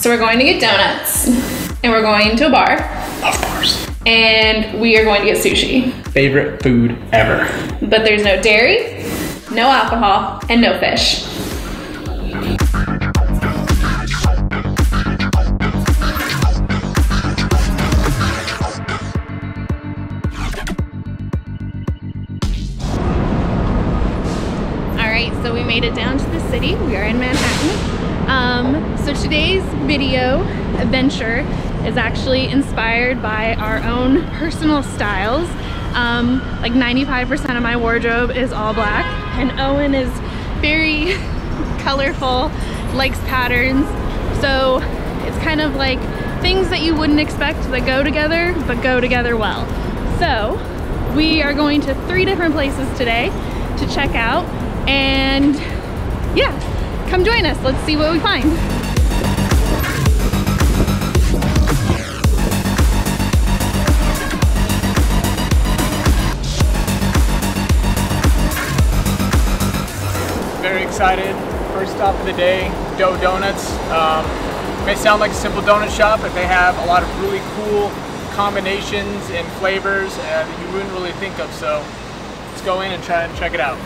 So we're going to get donuts and we're going to a bar. Love bars. And we are going to get sushi. Favorite food ever. But there's no dairy, no alcohol, and no fish. So we made it down to the city. We are in Manhattan. So today's video adventure is actually inspired by our own personal styles. Like 95% of my wardrobe is all black, and Owen is very colorful, likes patterns. So it's kind of like things that you wouldn't expect that go together, but go together well. So we are going to 3 different places today to check out. And yeah, come join us. Let's see what we find. Very excited. First stop of the day, Dough Donuts. It may sound like a simple donut shop, but they have a lot of really cool combinations and flavors that you wouldn't really think of. So let's go in and try and check it out.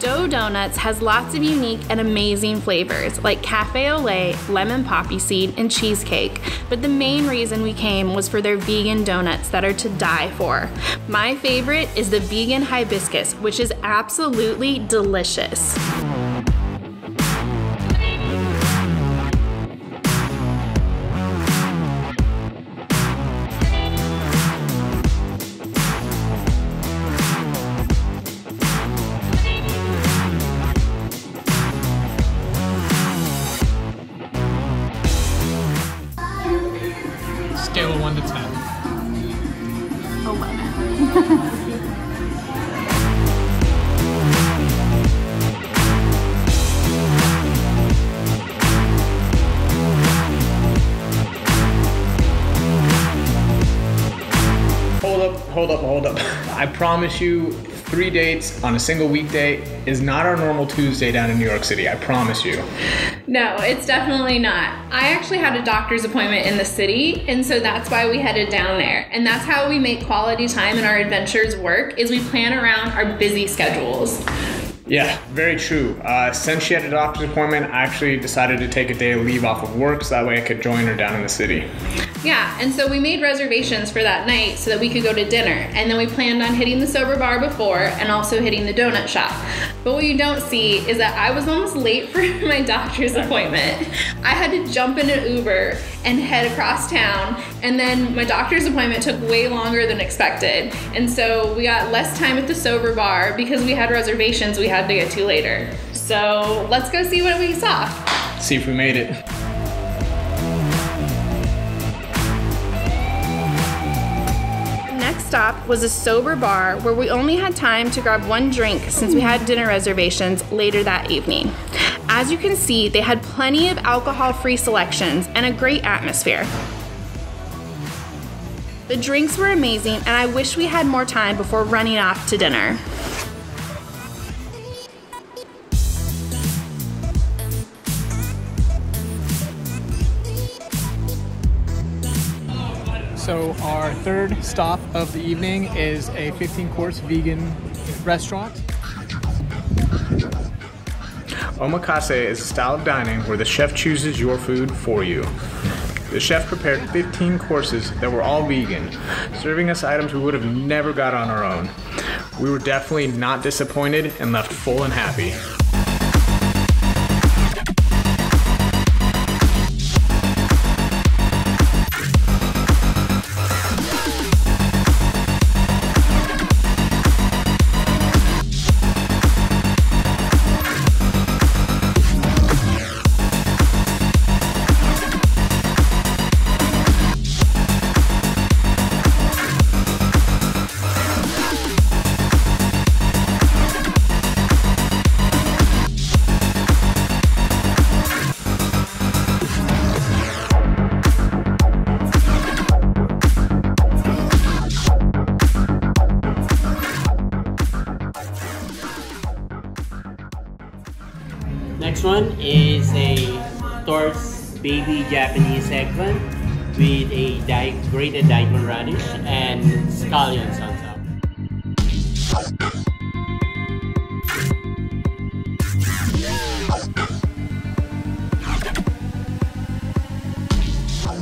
Dough Donuts has lots of unique and amazing flavors like cafe au lait, lemon poppy seed, and cheesecake. But the main reason we came was for their vegan donuts that are to die for. My favorite is the vegan hibiscus, which is absolutely delicious. Scale of 1 to 10. 11. Hold up. I promise you 3 dates on a single weekday is not our normal Tuesday down in New York City. I promise you. No, it's definitely not. I actually had a doctor's appointment in the city, and so that's why we headed down there. And that's how we make quality time in our adventures work, is we plan around our busy schedules. Yeah, very true. Since she had a doctor's appointment, I actually decided to take a day of leave off of work so that way I could join her down in the city. Yeah, and so we made reservations for that night so that we could go to dinner. And then we planned on hitting the sober bar before and also hitting the donut shop. But what you don't see is that I was almost late for my doctor's appointment. I had to jump in an Uber and head across town, and then my doctor's appointment took way longer than expected. And so we got less time at the sober bar because we had reservations we had to get to later. So let's go see what we saw. See if we made it. Next stop was a sober bar where we only had time to grab 1 drink since we had dinner reservations later that evening. As you can see, they had plenty of alcohol-free selections and a great atmosphere. The drinks were amazing, and I wish we had more time before running off to dinner. So our 3rd stop of the evening is a 15-course vegan restaurant. Omakase is a style of dining where the chef chooses your food for you. The chef prepared 15 courses that were all vegan, serving us items we would have never got on our own. We were definitely not disappointed and left full and happy. Next one is a Tort's baby Japanese eggplant with a grated daikon radish and scallions on top.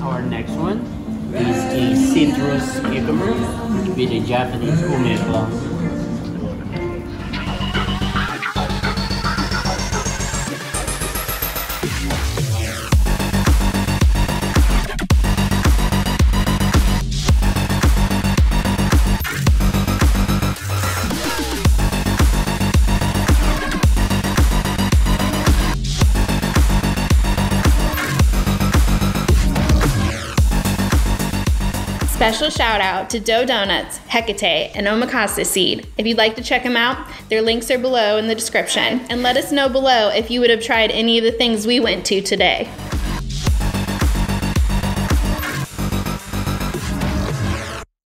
Our next one is the citrus cucumber with a Japanese umebon. Special shout out to Dough Donuts, Hekate, and Omakaseed. If you'd like to check them out, their links are below in the description. And let us know below if you would have tried any of the things we went to today.